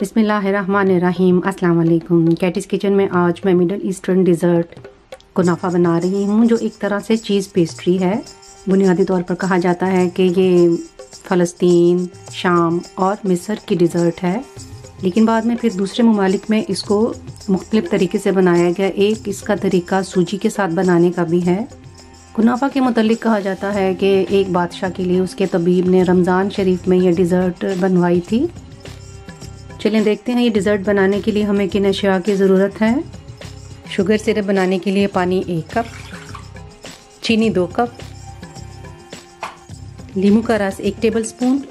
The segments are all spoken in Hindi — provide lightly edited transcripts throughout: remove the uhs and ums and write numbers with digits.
बिस्मिल्लाहिर्रहमानिर्रहीम अस्सलाम वालेकुम। कैटिस किचन में आज मैं मिडल ईस्टर्न डिज़र्ट कुनाफा बना रही हूँ, जो एक तरह से चीज़ पेस्ट्री है। बुनियादी तौर पर कहा जाता है कि ये फ़लस्तीन, शाम और मिस्र की डिज़र्ट है, लेकिन बाद में फिर दूसरे ममालिक में इसको मुख्तलिफ़ तरीके से बनाया गया। एक इसका तरीका सूजी के साथ बनाने का भी है। कुनाफा के मुतालिक कहा जाता है कि एक बादशाह के लिए उसके तबीब ने रमज़ान शरीफ में यह डिज़र्ट बनवाई थी। चलें देखते हैं ये डिज़र्ट बनाने के लिए हमें किन अशिया की ज़रूरत है। शुगर सिरप बनाने के लिए पानी 1 कप, चीनी 2 कप, नींबू का रस 1 tablespoon,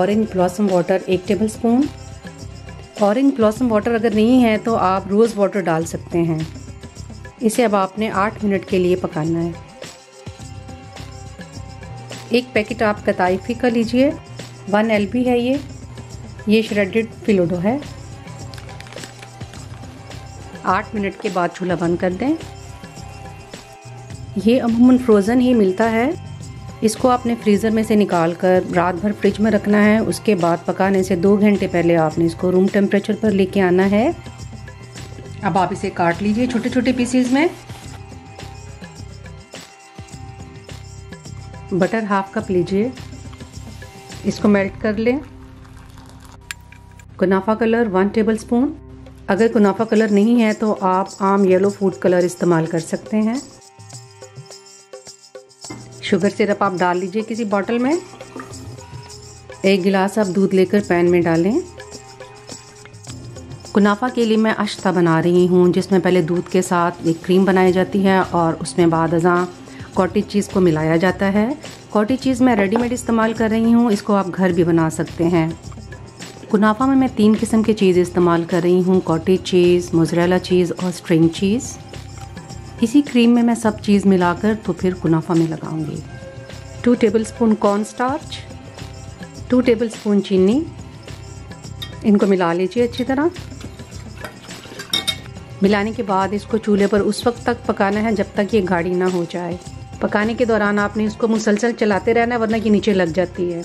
orange blossom water 1 tablespoon. Orange blossom water अगर नहीं है तो आप रोज़ वाटर डाल सकते हैं। इसे अब आपने 8 मिनट के लिए पकाना है। एक पैकेट आप कताइफी का लीजिए, 1 LB है ये श्रेडेड फिलोडो है। 8 मिनट के बाद चूल्हा बंद कर दें। ये अमूमन फ्रोज़न ही मिलता है। इसको आपने फ्रीज़र में से निकाल कर रात भर फ्रिज में रखना है। उसके बाद पकाने से 2 घंटे पहले आपने इसको रूम टेम्परेचर पर लेके आना है। अब आप इसे काट लीजिए छोटे छोटे पीसेस में। बटर 1/2 कप लीजिए, इसको मेल्ट कर लें। कुनाफा कलर 1 टेबलस्पून। अगर कुनाफा कलर नहीं है तो आप आम येलो फूड कलर इस्तेमाल कर सकते हैं। शुगर सिरप आप डाल लीजिए किसी बॉटल में। 1 गिलास आप दूध लेकर पैन में डालें। कुनाफा के लिए मैं अश्ता बना रही हूँ, जिसमें पहले दूध के साथ एक क्रीम बनाई जाती है और उसमें बाद अज़ां कॉटेज चीज़ को मिलाया जाता है। कॉटेज चीज़ मैं रेडीमेड इस्तेमाल कर रही हूँ, इसको आप घर भी बना सकते हैं। कुनाफा में मैं 3 किस्म की चीज़ इस्तेमाल कर रही हूँ, कॉटेज चीज़, मोज़रेला चीज़ और स्ट्रिंग चीज़। इसी क्रीम में मैं सब चीज़ मिलाकर तो फिर कुनाफा में लगाऊंगी। 2 टेबलस्पून कॉर्न स्टार्च, 2 टेबलस्पून चीनी। इनको मिला लीजिए अच्छी तरह। मिलाने के बाद इसको चूल्हे पर उस वक्त तक पकाना है जब तक ये गाढ़ी ना हो जाए। पकाने के दौरान आपने इसको मुसलसल चलाते रहना है, वरना ये नीचे लग जाती है।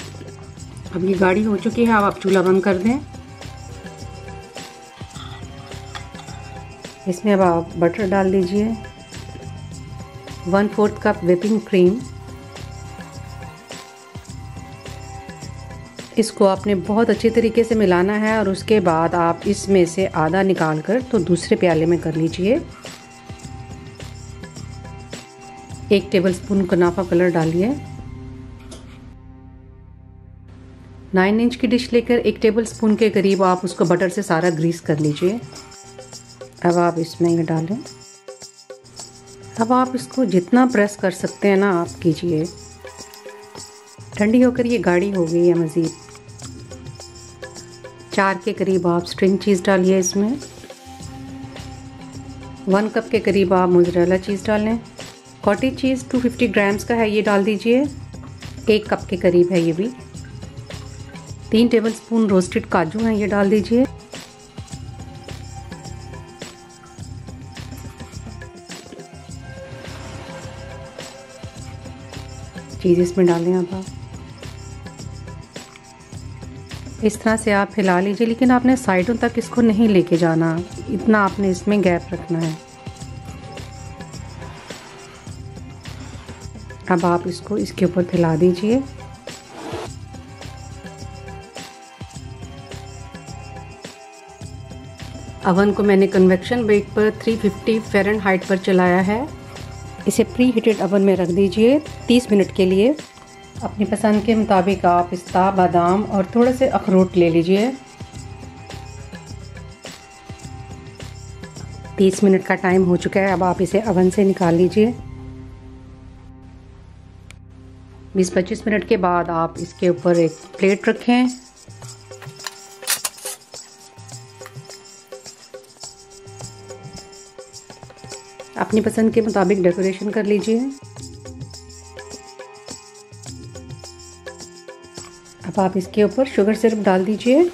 अब ये गाढ़ी हो चुकी है, अब आप चूल्हा बंद कर दें। इसमें अब आप बटर डाल दीजिए, 1/4 कप व्हिपिंग क्रीम। इसको आपने बहुत अच्छे तरीके से मिलाना है और उसके बाद आप इसमें से आधा निकाल कर तो दूसरे प्याले में कर लीजिए। 1 टेबलस्पून कुनाफा कलर डालिए। 9 इंच की डिश लेकर 1 टेबलस्पून के करीब आप उसको बटर से सारा ग्रीस कर लीजिए। अब आप इसमें ये डालें। अब आप इसको जितना प्रेस कर सकते हैं ना आप कीजिए। ठंडी होकर ये गाढ़ी हो गई है। मज़ीद 4 के करीब आप स्ट्रिंग चीज़ डालिए इसमें। 1 कप के करीब आप मोज़रेला चीज़ डालें। कॉटेज चीज़ 250 ग्राम्स का है, ये डाल दीजिए। 1 कप के करीब है ये भी। 3 टेबलस्पून रोस्टेड काजू हैं, ये डाल दीजिए। चीज़ इसमें डालें। अब आप इस तरह से आप हिला लीजिए, लेकिन आपने साइडों तक इसको नहीं लेके जाना, इतना आपने इसमें गैप रखना है। अब आप इसको इसके ऊपर फैला दीजिए। अवन को मैंने कन्वेक्शन बेक पर 350 फ़ारेनहाइट पर चलाया है। इसे प्री हीटेड अवन में रख दीजिए 30 मिनट के लिए। अपनी पसंद के मुताबिक आप पिस्ता, बादाम और थोड़े से अखरोट ले लीजिए। 30 मिनट का टाइम हो चुका है। अब आप इसे अवन से निकाल लीजिए। 20-25 मिनट के बाद आप इसके ऊपर एक प्लेट रखें। अपनी पसंद के मुताबिक डेकोरेशन कर लीजिए। अब आप इसके ऊपर शुगर सिरप डाल दीजिए।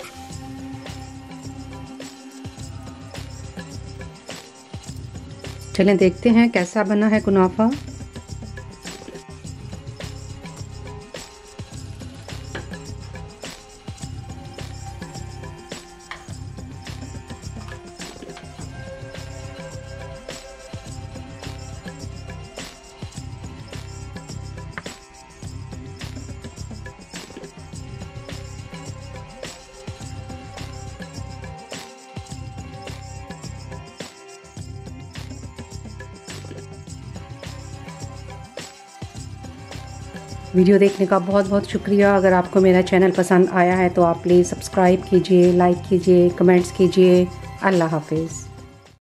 चलें देखते हैं कैसा बना है कुनाफा। वीडियो देखने का बहुत बहुत शुक्रिया। अगर आपको मेरा चैनल पसंद आया है तो आप प्लीज़ सब्सक्राइब कीजिए, लाइक कीजिए, कमेंट्स कीजिए। अल्लाह हाफिज़।